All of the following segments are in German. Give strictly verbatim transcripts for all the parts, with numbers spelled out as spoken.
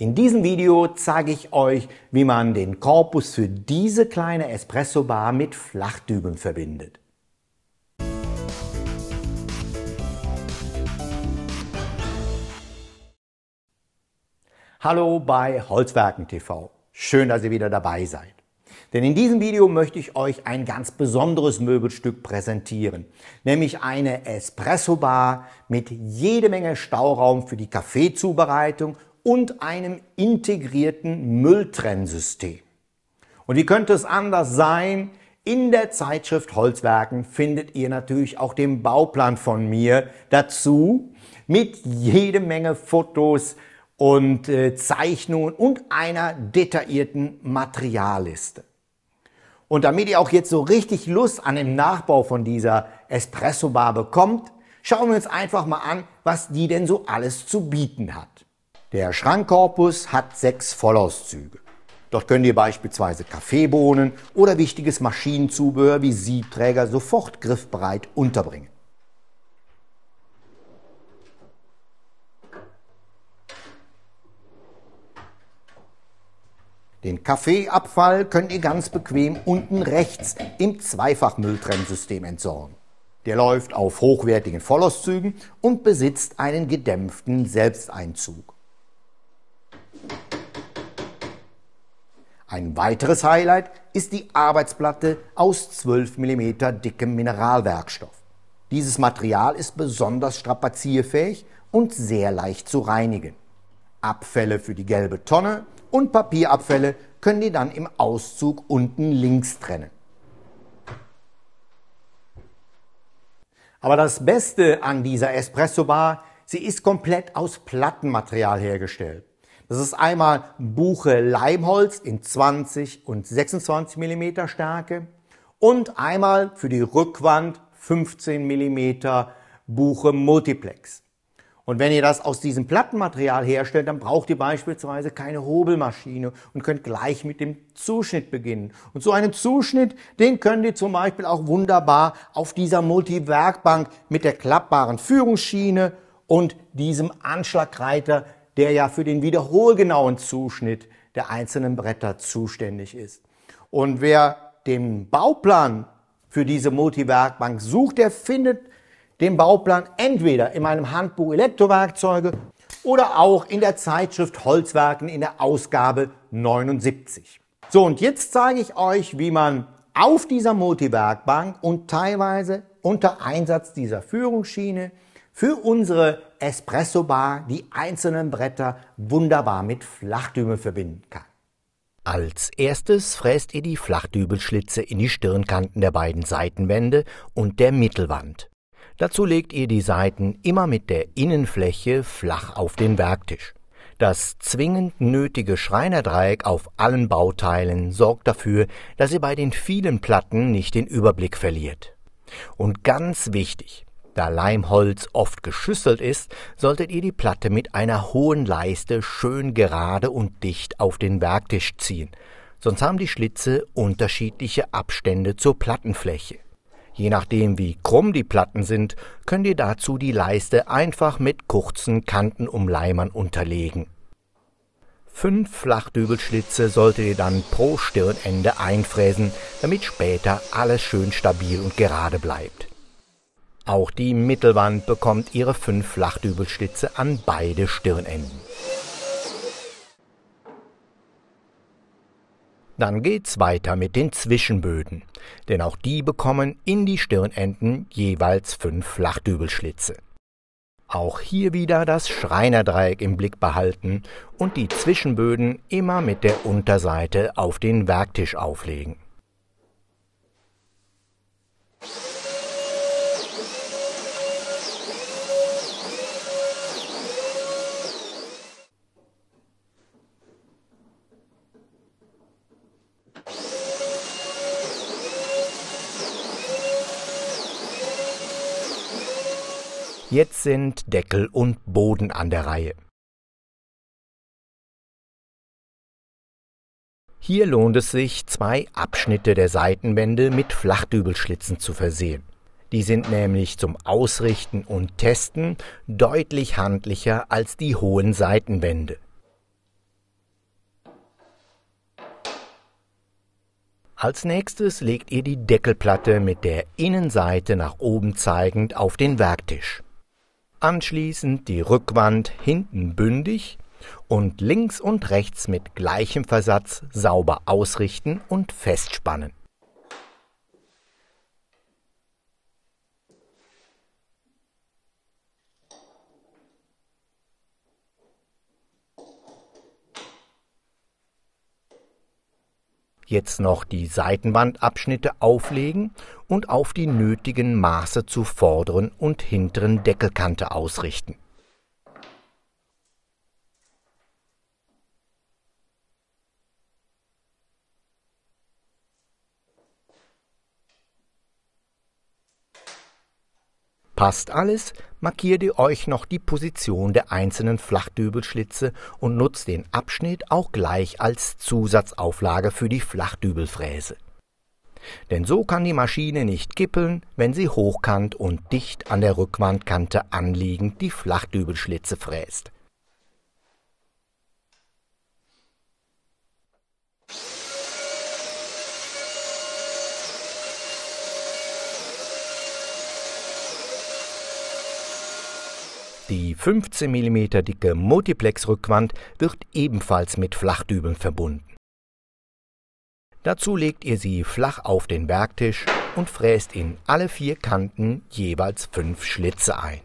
In diesem Video zeige ich euch, wie man den Korpus für diese kleine Espresso-Bar mit Flachdübeln verbindet. Hallo bei Holzwerken T V. Schön, dass ihr wieder dabei seid. Denn in diesem Video möchte ich euch ein ganz besonderes Möbelstück präsentieren, nämlich eine Espresso-Bar mit jede Menge Stauraum für die Kaffeezubereitung und einem integrierten Mülltrennsystem. Und wie könnte es anders sein? In der Zeitschrift Holzwerken findet ihr natürlich auch den Bauplan von mir dazu mit jede Menge Fotos und äh, Zeichnungen und einer detaillierten Materialliste. Und damit ihr auch jetzt so richtig Lust an dem Nachbau von dieser Espresso-Bar bekommt, schauen wir uns einfach mal an, was die denn so alles zu bieten hat. Der Schrankkorpus hat sechs Vollauszüge. Dort könnt ihr beispielsweise Kaffeebohnen oder wichtiges Maschinenzubehör wie Siebträger sofort griffbereit unterbringen. Den Kaffeeabfall könnt ihr ganz bequem unten rechts im Zweifach-Mülltrennsystem entsorgen. Der läuft auf hochwertigen Vollauszügen und besitzt einen gedämpften Selbsteinzug. Ein weiteres Highlight ist die Arbeitsplatte aus zwölf Millimeter dickem Mineralwerkstoff. Dieses Material ist besonders strapazierfähig und sehr leicht zu reinigen. Abfälle für die gelbe Tonne und Papierabfälle können die dann im Auszug unten links trennen. Aber das Beste an dieser Espresso-Bar, sie ist komplett aus Plattenmaterial hergestellt. Das ist einmal Buche Leimholz in zwanzig und sechsundzwanzig Millimeter Stärke und einmal für die Rückwand fünfzehn Millimeter Buche Multiplex. Und wenn ihr das aus diesem Plattenmaterial herstellt, dann braucht ihr beispielsweise keine Hobelmaschine und könnt gleich mit dem Zuschnitt beginnen. Und so einen Zuschnitt, den könnt ihr zum Beispiel auch wunderbar auf dieser Multi-Werkbank mit der klappbaren Führungsschiene und diesem Anschlagreiter, der ja für den wiederholgenauen Zuschnitt der einzelnen Bretter zuständig ist. Und wer den Bauplan für diese Multi-Werkbank sucht, der findet den Bauplan entweder in meinem Handbuch Elektrowerkzeuge oder auch in der Zeitschrift Holzwerken in der Ausgabe neunundsiebzig. So, und jetzt zeige ich euch, wie man auf dieser Multi-Werkbank und teilweise unter Einsatz dieser Führungsschiene für unsere Espresso-Bar die einzelnen Bretter wunderbar mit Flachdübeln verbinden kann. Als erstes fräst ihr die Flachdübelschlitze in die Stirnkanten der beiden Seitenwände und der Mittelwand. Dazu legt ihr die Seiten immer mit der Innenfläche flach auf den Werktisch. Das zwingend nötige Schreinerdreieck auf allen Bauteilen sorgt dafür, dass ihr bei den vielen Platten nicht den Überblick verliert. Und ganz wichtig: Da Leimholz oft geschüsselt ist, solltet ihr die Platte mit einer hohen Leiste schön gerade und dicht auf den Werktisch ziehen. Sonst haben die Schlitze unterschiedliche Abstände zur Plattenfläche. Je nachdem, wie krumm die Platten sind, könnt ihr dazu die Leiste einfach mit kurzen Kantenumleimern unterlegen. Fünf Flachdübelschlitze solltet ihr dann pro Stirnende einfräsen, damit später alles schön stabil und gerade bleibt. Auch die Mittelwand bekommt ihre fünf Flachdübelschlitze an beide Stirnenden. Dann geht's weiter mit den Zwischenböden, denn auch die bekommen in die Stirnenden jeweils fünf Flachdübelschlitze. Auch hier wieder das Schreinerdreieck im Blick behalten und die Zwischenböden immer mit der Unterseite auf den Werktisch auflegen. Jetzt sind Deckel und Boden an der Reihe. Hier lohnt es sich, zwei Abschnitte der Seitenwände mit Flachdübelschlitzen zu versehen. Die sind nämlich zum Ausrichten und Testen deutlich handlicher als die hohen Seitenwände. Als nächstes legt ihr die Deckelplatte mit der Innenseite nach oben zeigend auf den Werktisch. Anschließend die Rückwand hinten bündig und links und rechts mit gleichem Versatz sauber ausrichten und festspannen. Jetzt noch die Seitenwandabschnitte auflegen und auf die nötigen Maße zur vorderen und hinteren Deckelkante ausrichten. Passt alles, markiert ihr euch noch die Position der einzelnen Flachdübelschlitze und nutzt den Abschnitt auch gleich als Zusatzauflage für die Flachdübelfräse. Denn so kann die Maschine nicht kippeln, wenn sie hochkant und dicht an der Rückwandkante anliegend die Flachdübelschlitze fräst. Die fünfzehn Millimeter dicke Multiplex-Rückwand wird ebenfalls mit Flachdübeln verbunden. Dazu legt ihr sie flach auf den Werktisch und fräst in alle vier Kanten jeweils fünf Schlitze ein.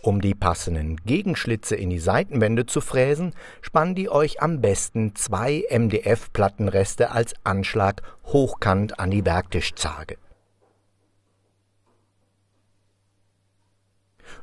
Um die passenden Gegenschlitze in die Seitenwände zu fräsen, spannt ihr euch am besten zwei M D F-Plattenreste als Anschlag hochkant an die Werktischzarge.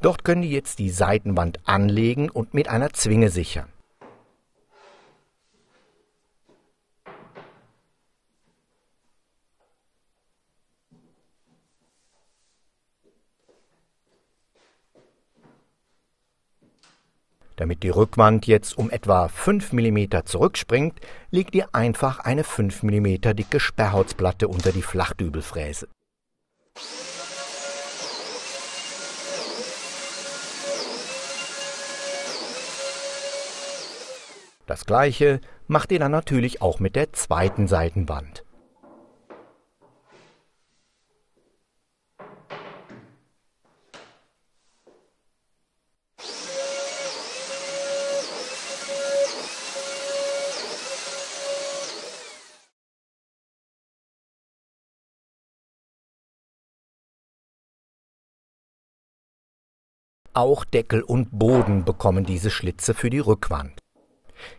Dort könnt ihr jetzt die Seitenwand anlegen und mit einer Zwinge sichern. Damit die Rückwand jetzt um etwa fünf Millimeter zurückspringt, legt ihr einfach eine fünf Millimeter dicke Sperrholzplatte unter die Flachdübelfräse. Das gleiche macht ihr dann natürlich auch mit der zweiten Seitenwand. Auch Deckel und Boden bekommen diese Schlitze für die Rückwand.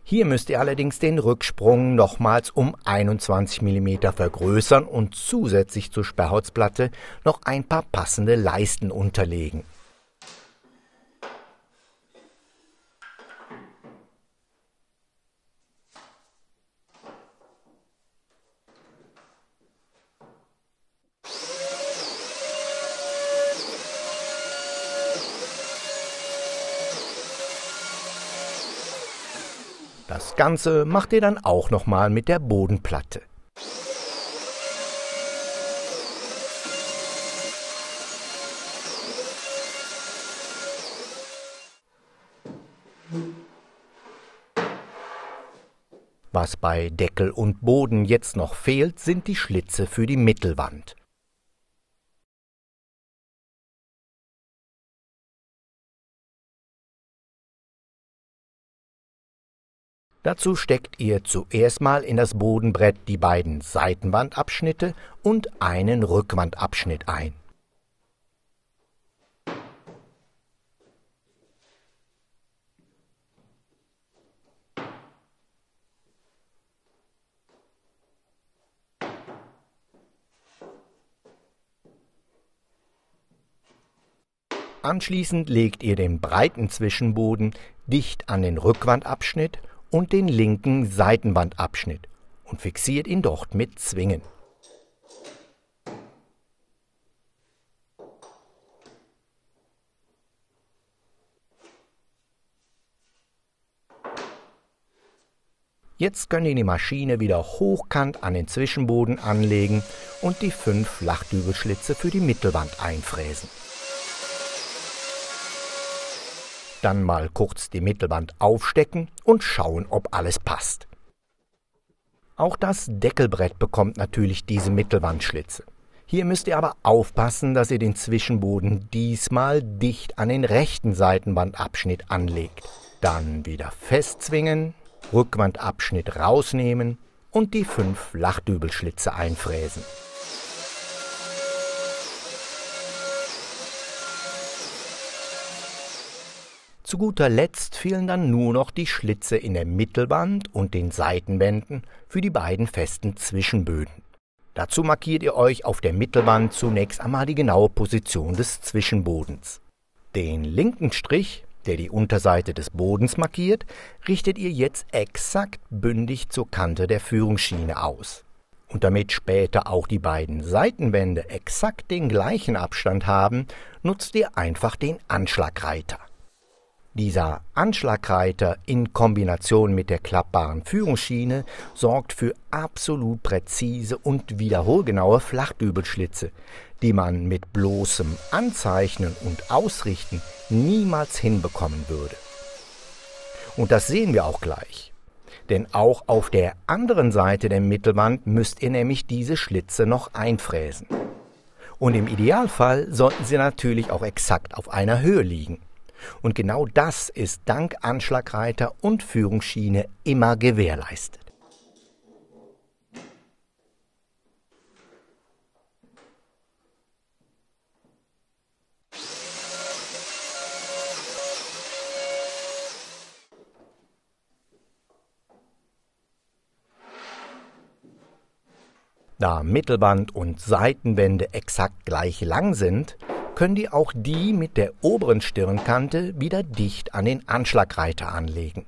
Hier müsst ihr allerdings den Rücksprung nochmals um einundzwanzig Millimeter vergrößern und zusätzlich zur Sperrholzplatte noch ein paar passende Leisten unterlegen. Das Ganze macht ihr dann auch nochmal mit der Bodenplatte. Was bei Deckel und Boden jetzt noch fehlt, sind die Schlitze für die Mittelwand. Dazu steckt ihr zuerst mal in das Bodenbrett die beiden Seitenwandabschnitte und einen Rückwandabschnitt ein. Anschließend legt ihr den breiten Zwischenboden dicht an den Rückwandabschnitt und den linken Seitenwandabschnitt und fixiert ihn dort mit Zwingen. Jetzt könnt ihr die Maschine wieder hochkant an den Zwischenboden anlegen und die fünf Flachdübelschlitze für die Mittelwand einfräsen. Dann mal kurz die Mittelwand aufstecken und schauen, ob alles passt. Auch das Deckelbrett bekommt natürlich diese Mittelwandschlitze. Hier müsst ihr aber aufpassen, dass ihr den Zwischenboden diesmal dicht an den rechten Seitenwandabschnitt anlegt. Dann wieder festzwingen, Rückwandabschnitt rausnehmen und die fünf Flachdübelschlitze einfräsen. Zu guter Letzt fehlen dann nur noch die Schlitze in der Mittelwand und den Seitenwänden für die beiden festen Zwischenböden. Dazu markiert ihr euch auf der Mittelwand zunächst einmal die genaue Position des Zwischenbodens. Den linken Strich, der die Unterseite des Bodens markiert, richtet ihr jetzt exakt bündig zur Kante der Führungsschiene aus. Und damit später auch die beiden Seitenwände exakt den gleichen Abstand haben, nutzt ihr einfach den Anschlagreiter. Dieser Anschlagreiter in Kombination mit der klappbaren Führungsschiene sorgt für absolut präzise und wiederholgenaue Flachdübelschlitze, die man mit bloßem Anzeichnen und Ausrichten niemals hinbekommen würde. Und das sehen wir auch gleich. Denn auch auf der anderen Seite der Mittelwand müsst ihr nämlich diese Schlitze noch einfräsen. Und im Idealfall sollten sie natürlich auch exakt auf einer Höhe liegen. Und genau das ist dank Anschlagreiter und Führungsschiene immer gewährleistet. Da Mittelwand und Seitenwände exakt gleich lang sind, können die auch die mit der oberen Stirnkante wieder dicht an den Anschlagreiter anlegen.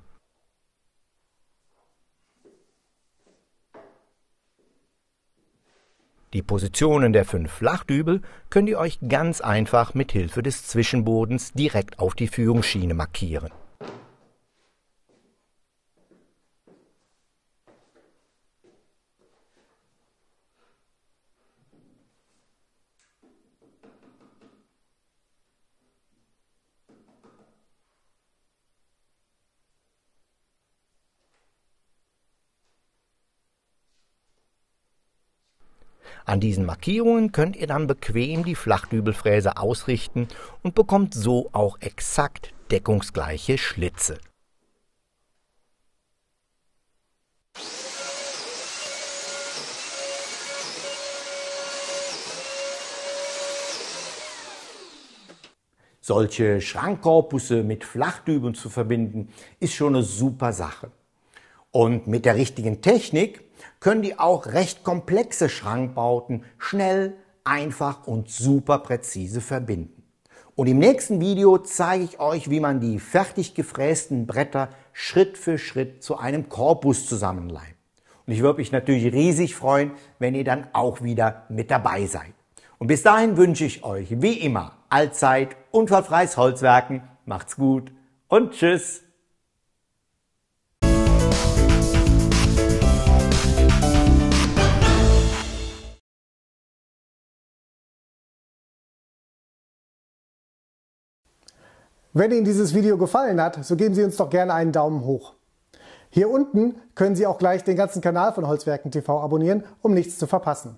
Die Positionen der fünf Flachdübel könnt ihr euch ganz einfach mit Hilfe des Zwischenbodens direkt auf die Führungsschiene markieren. An diesen Markierungen könnt ihr dann bequem die Flachdübelfräse ausrichten und bekommt so auch exakt deckungsgleiche Schlitze. Solche Schrankkorpusse mit Flachdübeln zu verbinden, ist schon eine super Sache. Und mit der richtigen Technik können die auch recht komplexe Schrankbauten schnell, einfach und super präzise verbinden. Und im nächsten Video zeige ich euch, wie man die fertig gefrästen Bretter Schritt für Schritt zu einem Korpus zusammenleimt. Und ich würde mich natürlich riesig freuen, wenn ihr dann auch wieder mit dabei seid. Und bis dahin wünsche ich euch wie immer allzeit unfallfreies Holzwerken. Macht's gut und tschüss! Wenn Ihnen dieses Video gefallen hat, so geben Sie uns doch gerne einen Daumen hoch. Hier unten können Sie auch gleich den ganzen Kanal von Holzwerken T V abonnieren, um nichts zu verpassen.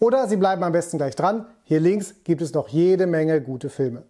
Oder Sie bleiben am besten gleich dran, hier links gibt es noch jede Menge gute Filme.